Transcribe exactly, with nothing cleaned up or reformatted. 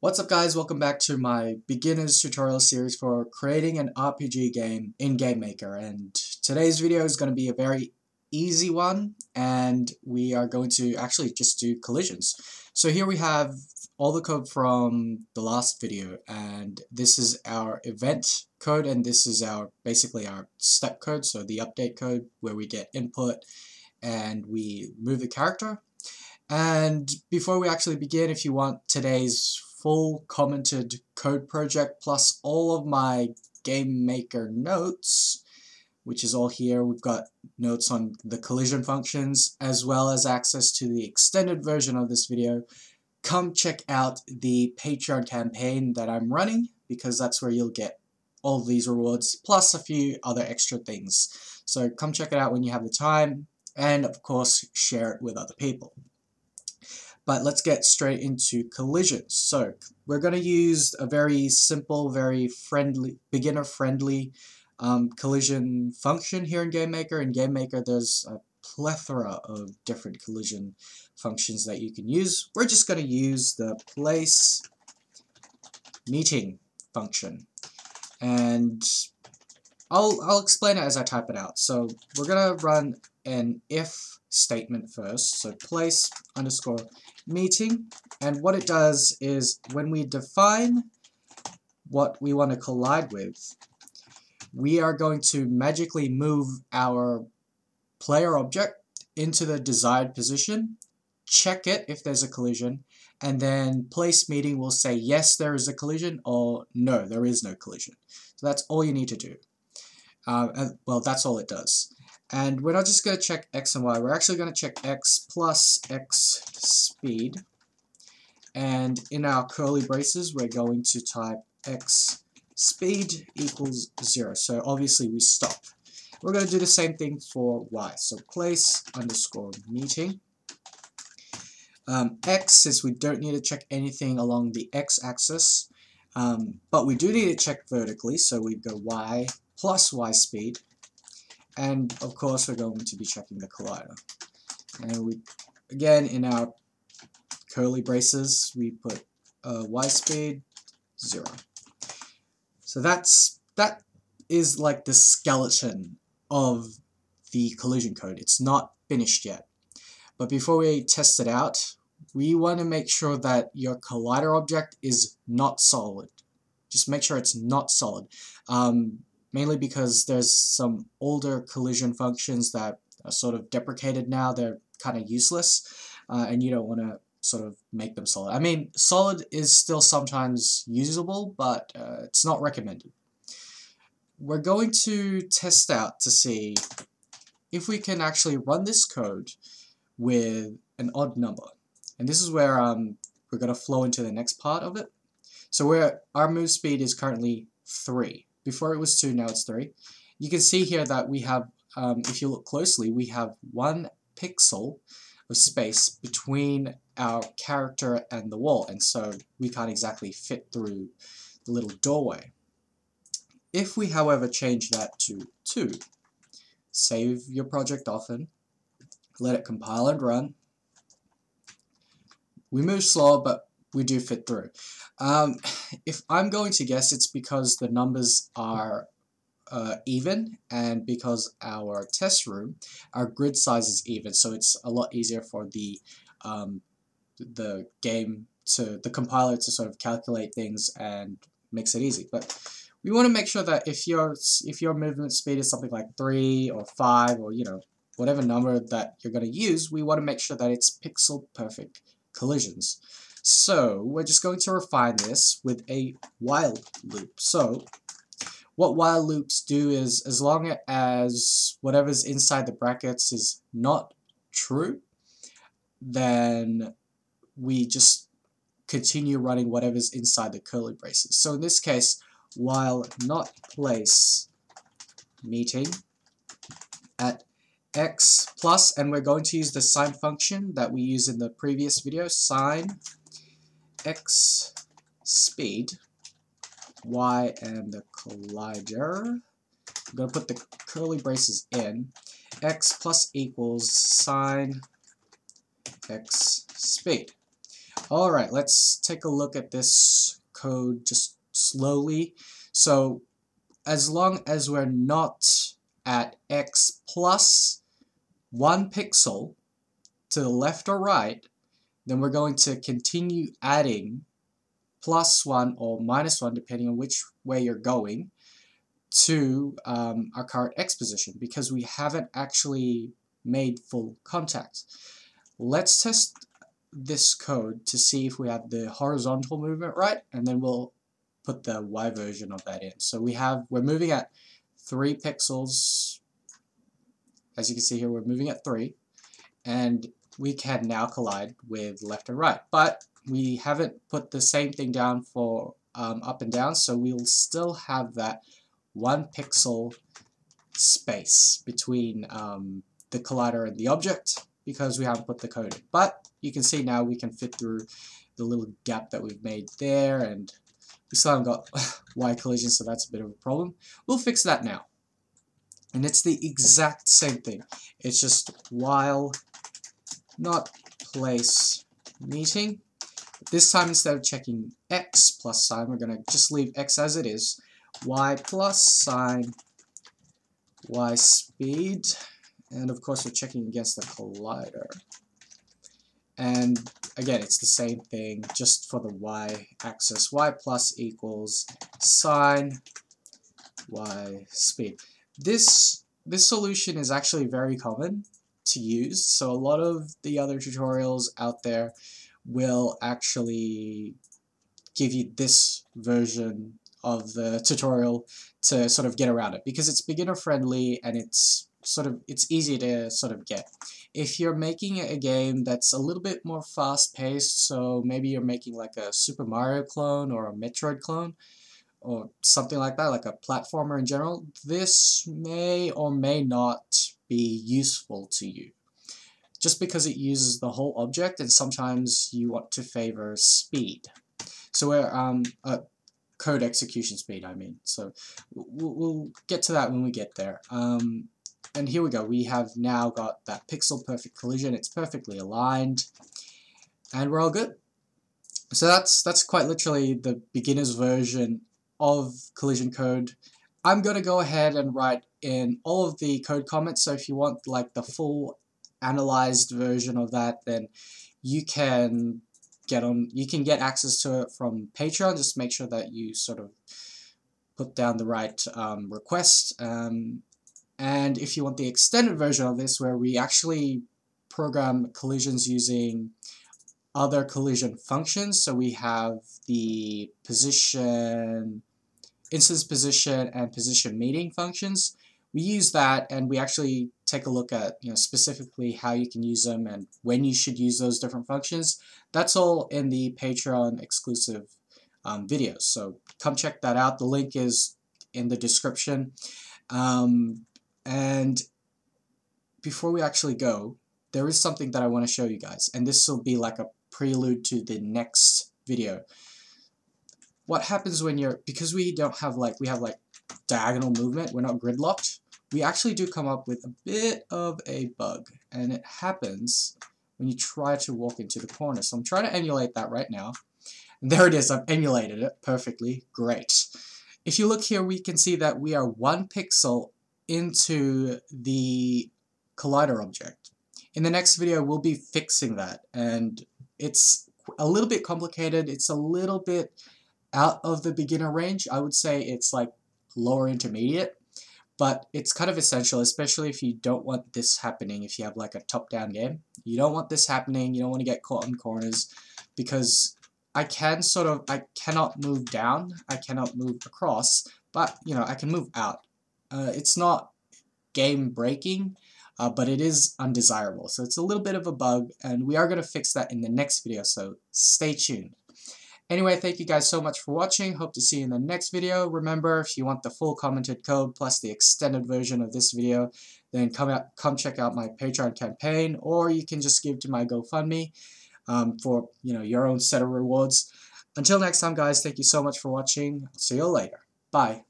What's up guys, welcome back to my beginners tutorial series for creating an R P G game in GameMaker, and today's video is going to be a very easy one and we are going to actually just do collisions. So here we have all the code from the last video, and this is our event code and this is our basically our step code, so the update code where we get input and we move the character. And before we actually begin, if you want today's full commented code project plus all of my GameMaker notes, which is all here. We've got notes on the collision functions as well as access to the extended version of this video. Come check out the Patreon campaign that I'm running, because that's where you'll get all these rewards plus a few other extra things. So come check it out when you have the time, and of course share it with other people. But let's get straight into collisions. So we're going to use a very simple, very friendly, beginner-friendly um, collision function here in GameMaker. In GameMaker, there's a plethora of different collision functions that you can use. We're just going to use the place meeting function, and I'll I'll explain it as I type it out. So we're going to run an if statement first, so place underscore meeting, and what it does is when we define what we want to collide with, we are going to magically move our player object into the desired position, check it if there's a collision, and then place meeting will say yes, there is a collision, or no, there is no collision. So that's all you need to do. Uh, and, well, that's all it does. And we're not just going to check x and y, we're actually going to check x plus x speed, and in our curly braces we're going to type x speed equals zero, so obviously we stop. We're going to do the same thing for y, so place underscore meeting. Um, x, since we don't need to check anything along the x-axis, um, but we do need to check vertically, so we go y plus y speed. And of course we're going to be checking the collider. And we, again, in our curly braces, we put uh, y speed zero. So that's, that is like the skeleton of the collision code. It's not finished yet. But before we test it out, we want to make sure that your collider object is not solid. Just make sure it's not solid. Um, Mainly because there's some older collision functions that are sort of deprecated now, they're kind of useless, uh, and you don't want to sort of make them solid. I mean, solid is still sometimes usable, but uh, it's not recommended. We're going to test out to see if we can actually run this code with an odd number. And this is where um, we're going to flow into the next part of it. So we're, our move speed is currently three. Before it was two, now it's three. You can see here that we have, um, if you look closely, we have one pixel of space between our character and the wall, and so we can't exactly fit through the little doorway. If we, however, change that to two, save your project often, let it compile and run, we move slower, but we do fit through. Um, if I'm going to guess, it's because the numbers are uh, even, and because our test room, our grid size is even, so it's a lot easier for the um, the game to the compiler to sort of calculate things and makes it easy. But we want to make sure that if your if your movement speed is something like three or five, or you know whatever number that you're going to use, we want to make sure that it's pixel perfect collisions. So we're just going to refine this with a while loop. So what while loops do is, as long as whatever's inside the brackets is not true, then we just continue running whatever's inside the curly braces. So in this case, while not place meeting at x plus, and we're going to use the sine function that we used in the previous video, sine x speed, y and the collider. I'm going to put the curly braces in. X plus equals sine x speed. Alright, let's take a look at this code just slowly. So as long as we're not at x plus one pixel to the left or right, then we're going to continue adding plus one or minus one, depending on which way you're going, to um, our current x position, because we haven't actually made full contact. Let's test this code to see if we have the horizontal movement right, and then we'll put the y version of that in. So we have, we're moving at three pixels. As you can see here, we're moving at three, and we can now collide with left and right, but we haven't put the same thing down for um, up and down, so we'll still have that one pixel space between um, the collider and the object, because we haven't put the code in. But you can see now we can fit through the little gap that we've made there, and we still haven't got Y collision, so that's a bit of a problem. We'll fix that now. And it's the exact same thing. It's just while not place meeting. This time, instead of checking x plus sign, we're going to just leave x as it is. Y plus sign, y speed, and of course we're checking against the collider. And again, it's the same thing, just for the y-axis. Y plus equals sine y speed. This, this solution is actually very common to use, so a lot of the other tutorials out there will actually give you this version of the tutorial to sort of get around it, because it's beginner friendly and it's sort of it's easy to sort of get. If you're making a game that's a little bit more fast paced, so maybe you're making like a Super Mario clone or a Metroid clone or something like that, like a platformer in general, this may or may not be useful to you, just because it uses the whole object and sometimes you want to favor speed. So we're um uh, code execution speed, I mean. So we'll, we'll get to that when we get there. Um, and here we go. We have now got that pixel perfect collision. It's perfectly aligned, and we're all good. So that's that's quite literally the beginner's version of collision code. I'm gonna go ahead and write in all of the code comments. So if you want like the full analyzed version of that, then you can get on you can get access to it from Patreon. Just make sure that you sort of put down the right um, request, um, and if you want the extended version of this, where we actually program collisions using other collision functions, so we have the position, instance position and position meeting functions, we use that, and we actually take a look at, you know, specifically how you can use them and when you should use those different functions. That's all in the Patreon exclusive um, videos, so come check that out. The link is in the description. Um, and before we actually go, there is something that I want to show you guys, and this will be like a prelude to the next video. What happens when you're, because we don't have like, we have like diagonal movement, we're not gridlocked, we actually do come up with a bit of a bug, and it happens when you try to walk into the corner. So I'm trying to emulate that right now. And there it is, I've emulated it perfectly. Great. If you look here, we can see that we are one pixel into the collider object. In the next video, we'll be fixing that, and it's a little bit complicated. It's a little bit out of the beginner range. I would say it's like lower intermediate, but it's kind of essential, especially if you don't want this happening. If you have like a top-down game, you don't want this happening, you don't want to get caught in corners, because I can sort of, I cannot move down, I cannot move across, but, you know, I can move out. Uh, it's not game-breaking, uh, but it is undesirable, so it's a little bit of a bug, and we are going to fix that in the next video, so stay tuned. Anyway, thank you guys so much for watching. Hope to see you in the next video. Remember, if you want the full commented code plus the extended version of this video, then come out, come check out my Patreon campaign, or you can just give to my GoFundMe um, for, you know, your own set of rewards. Until next time, guys, thank you so much for watching. I'll see you later. Bye.